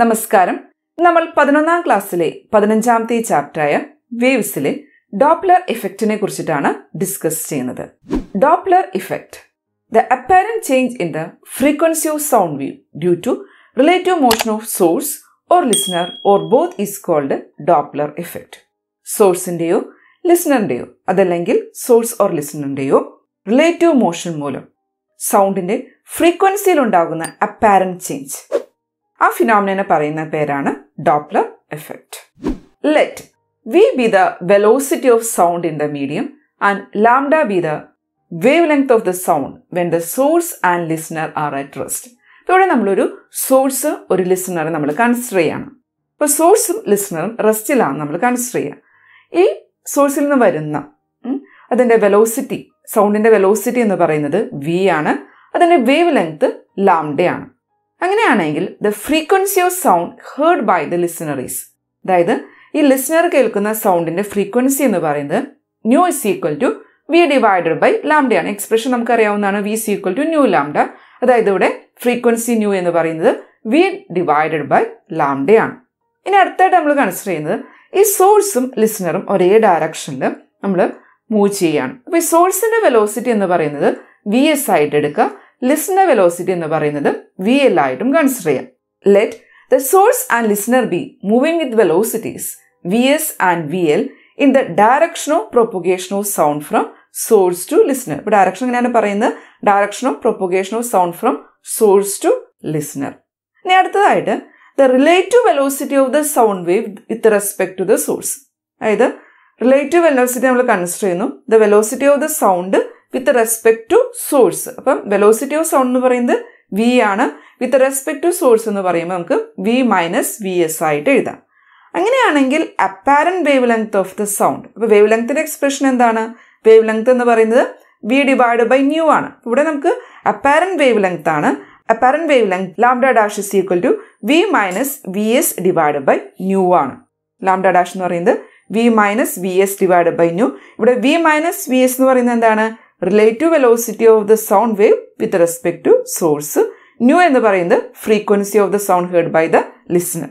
നമസ്കാരം. നമ്മൾ 11ാം ക്ലാസ്സിലെ 15ാമത്തെ ചാപ്റ്ററായ വേവ്സിലെ ഡോപ്ലർ ഇഫക്റ്റിനെ കുറിച്ചിട്ടാണ് ഡിസ്കസ് ചെയ്യുന്നത്. Doppler effect, the apparent change in the frequency of sound wave due to relative motion of source or listener or both is called Doppler effect. സോഴ്സിന്റെയോ ലിസണറിന്റെയോ അതല്ലെങ്കിൽ source or ലിസണറിന്റെയോ relative motion മൂലം സൗണ്ടിന്റെ ഫ്രീക്വൻസിയിലുണ്ടാകുന്ന apparent change, ആ ഫിനോമിനെ പറയുന്ന പേരാണ് Doppler effect. Let V be the velocity of sound in the medium and lambda be the wave length of the sound when the source and listener are at rest. ഇവിടെ നമ്മളൊരു source ഒരു listener നമ്മൾ consider ചെയ്യണം. അപ്പോൾ സോഴ്സും ലിസണറും റെസ്റ്റിലാണ് നമ്മൾ consider ചെയ്യുക. ഈ സോഴ്സിൽ നിന്ന് വരുന്ന അതിൻ്റെ വെലോസിറ്റി, സൗണ്ടിൻ്റെ വെലോസിറ്റി എന്ന് പറയുന്നത് വി ആണ്. അതിൻ്റെ വേവ് ലെങ്ത് ലാംഡയാണ്. അങ്ങനെയാണെങ്കിൽ the frequency of sound heard by the listener is, അതായത് ഈ ലിസണർ കേൾക്കുന്ന സൗണ്ടിന്റെ ഫ്രീക്വൻസി എന്ന് പറയുന്നത് nu is equal to V divided by ലാംഡയാണ്. എക്സ്പ്രഷൻ നമുക്കറിയാവുന്നതാണ്, V is equal to nu lambda. അതായത് ഇവിടെ ഫ്രീക്വൻസി ന്യൂ എന്ന് പറയുന്നത് വി ഡിവൈഡഡ് ബൈ ലാംഡയാണ്. ഇനി അടുത്തായിട്ട് നമ്മൾ കൺസിഡർ ചെയ്യുന്നത് ഈ സോഴ്സും ലിസണറും ഒരേ ഡയറക്ഷനിൽ നമ്മൾ മൂവ് ചെയ്യുകയാണ്. അപ്പോൾ ഈ സോഴ്സിന്റെ വെലോസിറ്റി എന്ന് പറയുന്നത് വി എസ് ആയിട്ട് എടുക്കുക, ലിസണർ വെലോസിറ്റി എന്ന് പറയുന്നത് വി എൽ ആയിട്ടും കൺസിഡർ ചെയ്യാം. Let the source and listener be moving with velocities V S and V L in the direction of propagation of sound from source to listener. ഇപ്പോൾ direction എങ്ങനെയാണ് പറയുന്നത്? Direction of propagation of sound from source to listener. ഇനി അടുത്തതായിട്ട് the relative velocity of the sound wave with respect to the source. അതായത് relative velocity നമ്മൾ consider ചെയ്യുന്നു, the velocity of the sound with respect to source. അപ്പം velocity of sound എന്ന് പറയുന്നത് V ആണ്. വിത്ത് respect to source എന്ന് പറയുമ്പോൾ നമുക്ക് വി മൈനസ് വി എസ് ആയിട്ട് എഴുതാം. അങ്ങനെയാണെങ്കിൽ apparent wave length of the sound, അപ്പോൾ വേവ് ലെങ്ത്തിന്റെ എക്സ്പ്രഷൻ എന്താണ്? വേവ് ലെങ്ത് എന്ന് പറയുന്നത് വി ഡിവൈഡ് ബൈ ന്യൂ ആണ്. ഇവിടെ നമുക്ക് അപ്പാരന്റ് വേവ് ലെങ്ത് ആണ്. Apparent wave length lambda dash is equal to V minus V S divide by nu ആണ്. ലാംഡ ഡാഷ് എന്ന് പറയുന്നത് V minus V S divide by nu. ഇവിടെ V minus V S എന്ന് പറയുന്നത് എന്താണ്? Relative velocity of the sound wave with respect to source. Nu എന്ന് പറയുന്നത് frequency of the sound heard by the listener.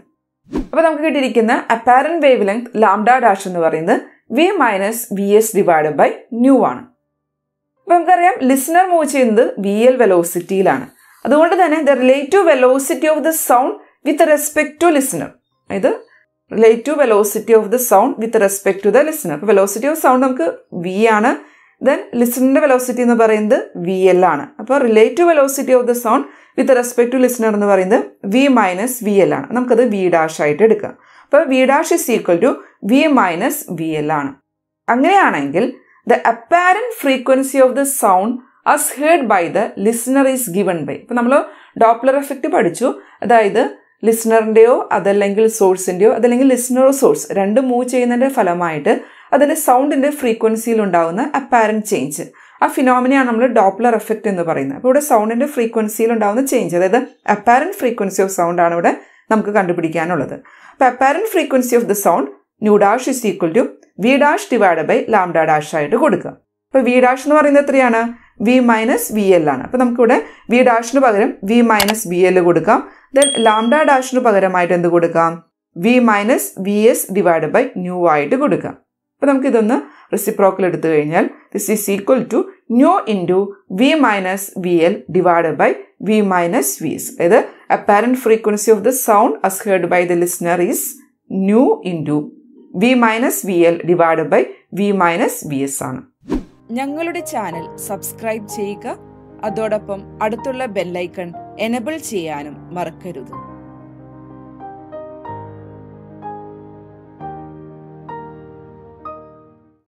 അപ്പോൾ നമുക്ക് കിട്ടിയിരിക്കുന്ന apparent wave length lambda dash എന്ന് പറയുന്നത് V minus V S divide by nu ആണ്. അപ്പോൾ നമുക്കറിയാം ലിസണർ മൂവ് ചെയ്യുന്നത് വി എൽ വെലോസിറ്റിയിലാണ്. അതുകൊണ്ട് തന്നെ the relative velocity of the sound with respect to listener, അതായത് relative velocity of the sound with respect to the listener. അപ്പോൾ velocity of sound നമുക്ക് വി ആണ്. ദെൻ ലിസണറിന്റെ വെലോസിറ്റി എന്ന് പറയുന്നത് വി എൽ ആണ്. അപ്പോൾ relative velocity of the sound with respect to listener എന്ന് പറയുന്നത് വി മൈനസ് വി എൽ ആണ്. നമുക്കത് വി ഡാഷ് ആയിട്ട് എടുക്കാം. അപ്പോൾ V dash is equal to V minus V L ആണ്. അങ്ങനെയാണെങ്കിൽ the apparent frequency of the sound as heard by the listener is given by. ഇപ്പോൾ നമ്മൾ ഡോപ്ലർ എഫക്റ്റ് പഠിച്ചു. അതായത് ലിസണറിൻ്റെയോ അതല്ലെങ്കിൽ സോഴ്സിൻ്റെയോ അതല്ലെങ്കിൽ ലിസണറോ സോഴ്സ് രണ്ടും മൂവ് ചെയ്യുന്നതിൻ്റെ ഫലമായിട്ട് അതിൻ്റെ സൗണ്ടിൻ്റെ ഫ്രീക്വൻസിയിലുണ്ടാകുന്ന അപ്പാരന്റ് ചേഞ്ച്, ആ ഫിനോമിനയാണ് നമ്മൾ ഡോപ്ലർ എഫക്റ്റ് എന്ന് പറയുന്നത്. അപ്പോൾ ഇവിടെ സൗണ്ടിൻ്റെ ഫ്രീക്വൻസിയിലുണ്ടാകുന്ന ചേഞ്ച്, അതായത് അപ്പാരന്റ് ഫ്രീക്വൻസി ഓഫ് സൗണ്ട് ആണ് ഇവിടെ നമുക്ക് കണ്ടുപിടിക്കാനുള്ളത്. അപ്പോൾ apparent frequency of the sound nu dash is equal to V dash divide by lambda dash ആയിട്ട് കൊടുക്കുക. അപ്പോൾ വി ഡാഷ് എന്ന് പറയുന്നത് എത്രയാണ്? വി മൈനസ് വി എൽ ആണ്. അപ്പോൾ നമുക്കിവിടെ വി ഡാഷിന് പകരം വി മൈനസ് വി എൽ കൊടുക്കാം. ദെൻ ലാംഡ ഡാഷിന് പകരമായിട്ട് എന്ത് കൊടുക്കാം? V minus V S divide by nu ആയിട്ട് കൊടുക്കാം. അപ്പോൾ നമുക്ക് ഇതൊന്ന് റെസിപ്രോക്കൽ എടുത്തു കഴിഞ്ഞാൽ this is equal to nu into V minus V L divide by V minus V S. അതായത് apparent frequency of the sound as heard by the listener is nu into V minus V L divide by V minus V S ആണ്. ഞങ്ങളുടെ channel subscribe ചെയ്യുക, അതോടൊപ്പം അടുത്തുള്ള bell icon enable ചെയ്യാനും മറക്കരുത്.